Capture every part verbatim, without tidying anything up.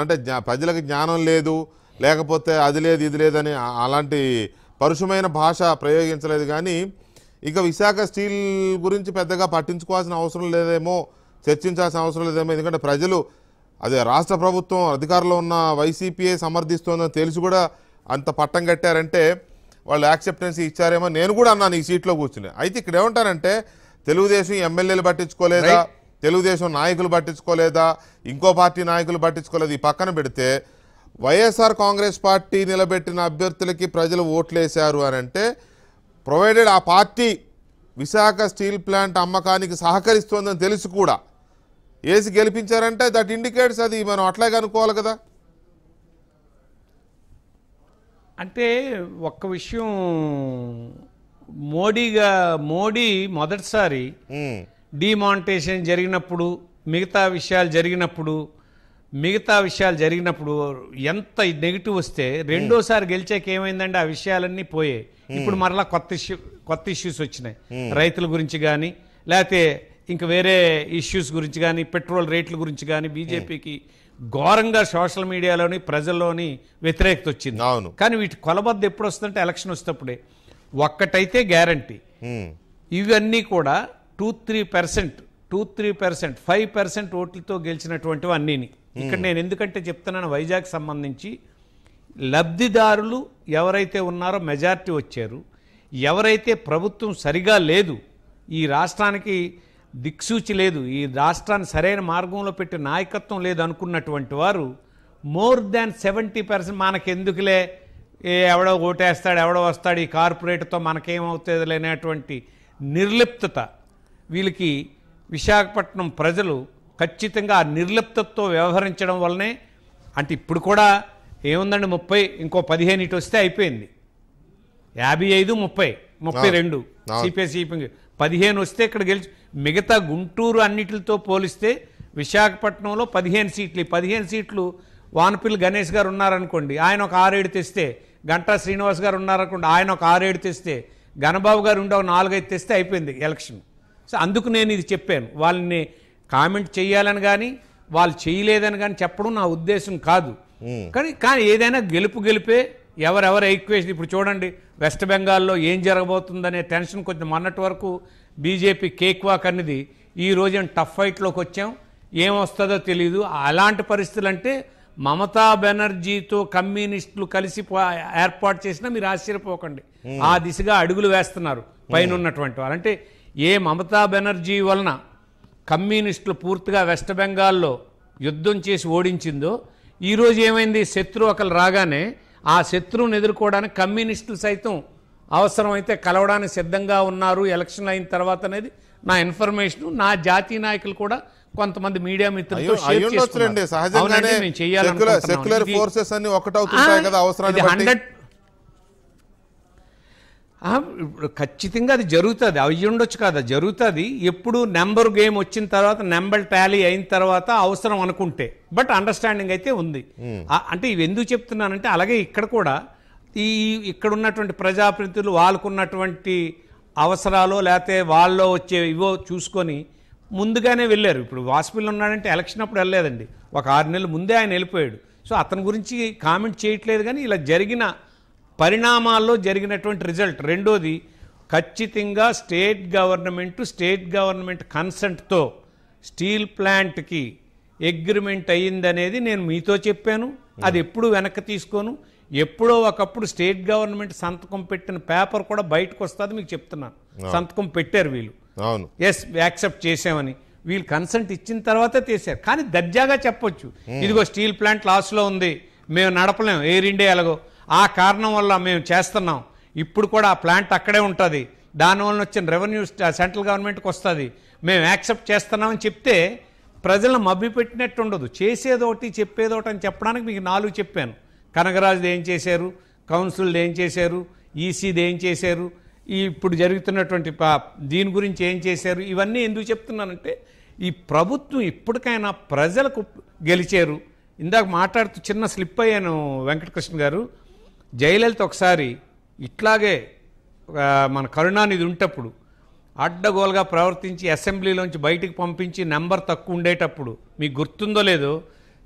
అంటే ప్రజలకు జ్ఞానం లేదు లేకపోతే అది లేదు ఇది లేదని అలాంటి పరుషమైన భాష ప్రయోగించలేదు కానీ ఇక విశాఖ స్టీల్ గురించి పెద్దగా పట్టించుకోవాల్సిన అవసరం లేదేమో చర్చించాల్సిన అవసరం లేదేమో ఎందుకంటే ప్రజలు అదే రాష్ట్ర ప్రభుత్వం అధికారంలో ఉన్న వైసీపీయే సమర్థిస్తోందని తెలిసి కూడా అంత పట్టం కట్టారంటే వాళ్ళు యాక్సెప్టెన్స్ ఇచ్చారేమో నేను కూడా అన్నాను ఈ సీట్లో కూర్చుని అయితే ఇక్కడ ఏమంటారంటే తెలుగుదేశం ఎమ్మెల్యేలు పట్టించుకోలేదా తెలుగుదేశం నాయకులు పట్టించుకోలేదా ఇంకో పార్టీ నాయకులు పట్టించుకోలేదు ఈ పక్కన పెడితే వైఎస్ఆర్ కాంగ్రెస్ పార్టీ నిలబెట్టిన అభ్యర్థులకి ప్రజలు ఓట్లేశారు అని అంటే ప్రొవైడెడ్ ఆ పార్టీ విశాఖ స్టీల్ ప్లాంట్ అమ్మకానికి సహకరిస్తోందని తెలుసు కూడా ఏసి గెలిపించారంటే దట్ ఇండికేట్స్ అది మనం అట్లాగే అనుకోవాలి కదా అంటే ఒక్క విషయం మోడీగా మోడీ మొదటిసారి డిమానిటైజేషన్ జరిగినప్పుడు మిగతా విషయాలు జరిగినప్పుడు మిగతా విషయాలు జరిగినప్పుడు ఎంత నెగిటివ్ వస్తే రెండోసారి గెలిచాక ఏమైందంటే ఆ విషయాలన్నీ పోయాయి ఇప్పుడు మరలా కొత్త ఇష్యూ కొత్త ఇష్యూస్ వచ్చినాయి రైతుల గురించి కానీ లేకపోతే ఇంక వేరే ఇష్యూస్ గురించి కానీ పెట్రోల్ రేట్ల గురించి కానీ బీజేపీకి ఘోరంగా సోషల్ మీడియాలోని ప్రజల్లోని వ్యతిరేకత వచ్చింది అవును కానీ వీటి కొలబద్ద ఎప్పుడు వస్తుందంటే ఎలక్షన్ వస్తేప్పుడే ఒక్కటైతే గ్యారంటీ ఇవన్నీ కూడా two three percent two three percent five percent ఓట్లతో గెలిచినటువంటివి అన్నీని ఇక్కడ నేను ఎందుకంటే చెప్తున్నాను వైజాగ్ సంబంధించి లబ్ధిదారులు ఎవరైతే ఉన్నారో మెజారిటీ వచ్చారు ఎవరైతే ప్రభుత్వం సరిగా లేదు ఈ రాష్ట్రానికి దిక్సూచి లేదు ఈ రాష్ట్రాన్ని సరైన మార్గంలో పెట్టి నాయకత్వం లేదు అనుకున్నటువంటి వారు మోర్ దాన్ సెవెంటీ పర్సెంట్ మనకెందుకులే ఎవడో ఓటేస్తాడు ఎవడో వస్తాడు ఈ కార్పొరేట్తో మనకేమవుతుంది లేనటువంటి నిర్లిప్తత వీళ్ళకి విశాఖపట్నం ప్రజలు ఖచ్చితంగా ఆ నిర్లిప్తతో వ్యవహరించడం వల్లనే అంటే ఇప్పుడు కూడా ఏముందండి ముప్పై ఇంకో పదిహేను ఇటు వస్తే అయిపోయింది యాభై ఐదు ముప్పై ముప్పై రెండు సిపిఐసిపి పదిహేను వస్తే ఇక్కడ గెలిచి మిగతా గుంటూరు అన్నిటితో పోలిస్తే విశాఖపట్నంలో పదిహేను సీట్లు పదిహేను సీట్లు వానపిల్లి గణేష్ గారు ఉన్నారనుకోండి ఆయన ఒక ఆరేడు తెస్తే గంటా శ్రీనివాస్ గారు ఉన్నారనుకోండి ఆయన ఒక ఆరేడు తెస్తే గణబాబు గారు ఉండే ఒక నాలుగైదు తెస్తే అయిపోయింది ఎలక్షన్ సో అందుకు నేను ఇది చెప్పాను వాళ్ళని కామెంట్ చేయాలని కానీ వాళ్ళు చేయలేదని కానీ చెప్పడం నా ఉద్దేశం కాదు కానీ కానీ ఏదైనా గెలుపు గెలిపే ఎవరెవరు ఈక్వేషన్ ఇప్పుడు చూడండి వెస్ట్ బెంగాల్లో ఏం జరగబోతుందనే టెన్షన్ కొంచెం మొన్నటి వరకు బీజేపీ కేక్ వాక్ అనేది ఈ రోజు టఫ్ ఫైట్లోకి వచ్చాం ఏమొస్తుందో తెలీదు అలాంటి పరిస్థితులు అంటే మమతా బెనర్జీతో కమ్యూనిస్టులు కలిసి ఏర్పాటు చేసినా మీరు ఆశ్చర్యపోకండి ఆ దిశగా అడుగులు వేస్తున్నారు పైన ఉన్నటువంటి వాళ్ళు అంటే ఏ మమతా బెనర్జీ వలన కమ్యూనిస్టులు పూర్తిగా వెస్ట్ బెంగాల్లో యుద్ధం చేసి ఓడించిందో ఈరోజు ఏమైంది శత్రు ఒకరు రాగానే ఆ శత్రువును ఎదుర్కోవడానికి కమ్యూనిస్టులు సైతం అవసరమైతే కలవడానికి సిద్ధంగా ఉన్నారు ఎలక్షన్ అయిన తర్వాత అనేది నా ఇన్ఫర్మేషన్ నా జాతీయ నాయకులు కూడా కొంతమంది మీడియా మిత్రులతో షేర్ చేస్తున్నారు సహజంగానే నేను చేయాలనుకుంటున్నాను సెక్యులర్ ఫోర్సెస్ అన్ని ఒకటవుతుంటాయి కదా అవసరాన్ని బట్టి ఇప్పుడు ఖచ్చితంగా అది జరుగుతుంది అవి ఉండొచ్చు కదా జరుగుతుంది ఎప్పుడు నెంబర్ గేమ్ వచ్చిన తర్వాత నెంబర్ ట్యాలీ అయిన తర్వాత అవసరం అనుకుంటే బట్ అండర్స్టాండింగ్ అయితే ఉంది అంటే ఇవి ఎందుకు చెప్తున్నానంటే అలాగే ఇక్కడ కూడా ఈ ఇక్కడ ఉన్నటువంటి ప్రజాప్రతినిధులు వాళ్ళకున్నటువంటి అవసరాలు లేకపోతే వాళ్ళలో వచ్చే ఇవో చూసుకొని ముందుగానే వెళ్ళారు ఇప్పుడు వాసుపల్లి ఉన్నాడంటే ఎలక్షన్ అప్పుడు వెళ్ళలేదండి ఒక ఆరు నెలల ముందే ఆయన వెళ్ళిపోయాడు సో అతని గురించి కామెంట్ చేయట్లేదు కానీ ఇలా జరిగిన పరిణామాల్లో జరిగినటువంటి రిజల్ట్ రెండోది ఖచ్చితంగా స్టేట్ గవర్నమెంట్ స్టేట్ గవర్నమెంట్ కన్సెంట్తో స్టీల్ ప్లాంట్కి అగ్రిమెంట్ అయ్యిందనేది నేను మీతో చెప్పాను అది ఎప్పుడు వెనక్కి తీసుకోను ఎప్పుడో ఒకప్పుడు స్టేట్ గవర్నమెంట్ సంతకం పెట్టిన పేపర్ కూడా బయటకు వస్తుంది మీకు చెప్తున్నాను సంతకం పెట్టారు వీళ్ళు ఎస్ యాక్సెప్ట్ చేసామని వీళ్ళు కన్సెంట్ ఇచ్చిన తర్వాతే తీశారు కానీ దర్జాగా చెప్పొచ్చు ఇదిగో స్టీల్ ప్లాంట్ లాస్లో ఉంది మేము నడపలేము ఎయిర్ ఇండియా ఎలాగో ఆ కారణం వల్ల మేము చేస్తున్నాం ఇప్పుడు కూడా ఆ ప్లాంట్ అక్కడే ఉంటుంది దానివల్ల వచ్చిన రెవెన్యూ సెంట్రల్ గవర్నమెంట్కి వస్తుంది మేము యాక్సెప్ట్ చేస్తున్నామని చెప్తే ప్రజలను మభ్యపెట్టినట్టు ఉండదు చేసేదోటి చెప్పేదోటి అని చెప్పడానికి మీకు నాలుగు చెప్పాను కనగరాజుది ఏం చేశారు కౌన్సిల్ది ఏం చేశారు ఈసీది ఏం చేశారు ఈ ఇప్పుడు జరుగుతున్నటువంటి దీని గురించి ఏం చేశారు ఇవన్నీ ఎందుకు చెప్తున్నానంటే ఈ ప్రభుత్వం ఇప్పటికైనా ప్రజలకు గెలిచారు ఇందాక మాట్లాడుతూ చిన్న స్లిప్ అయ్యాను వెంకటకృష్ణ గారు జయలలిత ఒకసారి ఇట్లాగే మన కరుణానిధి ఉంటప్పుడు అడ్డగోలుగా ప్రవర్తించి అసెంబ్లీలోంచి బయటికి పంపించి నెంబర్ తక్కువ ఉండేటప్పుడు మీకు గుర్తుందో లేదో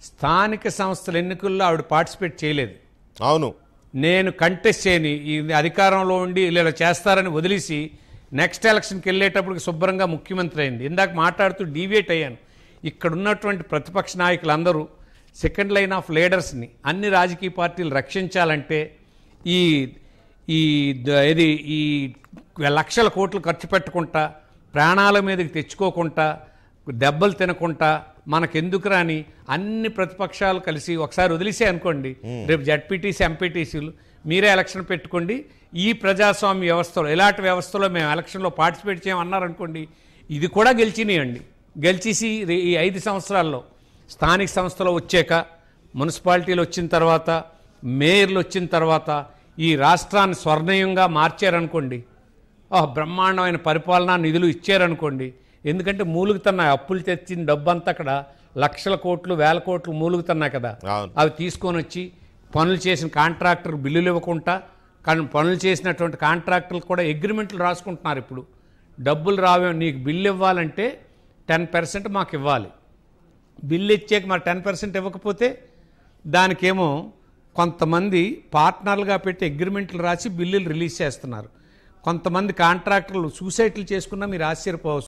స్థానిక సంస్థల ఎన్నికల్లో ఆవిడ పార్టిసిపేట్ చేయలేదు. అవును, నేను కంటెస్ట్ చేయని అధికారంలో ఉండి ఇలా చేస్తారని వదిలేసి నెక్స్ట్ ఎలక్షన్కి వెళ్ళేటప్పుడు శుభ్రంగా ముఖ్యమంత్రి అయింది. ఇందాక మాట్లాడుతూ డీవియేట్ అయ్యాను. ఇక్కడ ఉన్నటువంటి ప్రతిపక్ష నాయకులందరూ సెకండ్ లైన్ ఆఫ్ లీడర్స్ని అన్ని రాజకీయ పార్టీలు రక్షించాలంటే ఈ ఈ ఇది ఈ లక్షల కోట్లు ఖర్చు పెట్టకుండా ప్రాణాల మీదకి తెచ్చుకోకుండా దెబ్బలు తినకుండా మనకెందుకు రాని అన్ని ప్రతిపక్షాలు కలిసి ఒకసారి వదిలేసే అనుకోండి. రేపు జడ్పీటీసీ ఎంపీటీసీలు మీరే ఎలక్షన్ పెట్టుకోండి, ఈ ప్రజాస్వామ్య వ్యవస్థలో ఇలాంటి వ్యవస్థలో మేము ఎలక్షన్లో పార్టిసిపేట్ చేయమన్నారనుకోండి, ఇది కూడా గెలిచినాయండి. గెలిచేసి ఈ ఐదు సంవత్సరాల్లో స్థానిక సంస్థలు వచ్చాక, మున్సిపాలిటీలు వచ్చిన తర్వాత, మేయర్లు వచ్చిన తర్వాత ఈ రాష్ట్రాన్ని స్వర్ణయంగా మార్చారనుకోండి, బ్రహ్మాండమైన పరిపాలనా నిధులు ఇచ్చారనుకోండి. ఎందుకంటే మూలుగుతున్నాయి, అప్పులు తెచ్చిన డబ్బంతా అక్కడ లక్షల కోట్లు వేల కోట్లు మూలుగుతున్నాయి కదా. అవి తీసుకొని వచ్చి పనులు చేసిన కాంట్రాక్టర్ బిల్లులు ఇవ్వకుండా, కానీ పనులు చేసినటువంటి కాంట్రాక్టర్లు కూడా అగ్రిమెంట్లు రాసుకుంటున్నారు. ఇప్పుడు డబ్బులు రావే, నీకు బిల్లు ఇవ్వాలంటే టెన్ పర్సెంట్ మాకు ఇవ్వాలి, బిల్లు ఇచ్చాక మరి టెన్ పర్సెంట్ ఇవ్వకపోతే దానికేమో కొంతమంది పార్ట్నర్లుగా పెట్టి అగ్రిమెంట్లు రాసి బిల్లులు రిలీజ్ చేస్తున్నారు. కొంతమంది కాంట్రాక్టర్లు సూసైడ్లు చేసుకున్నా మీరు ఆశ్చర్యపోవచ్చు.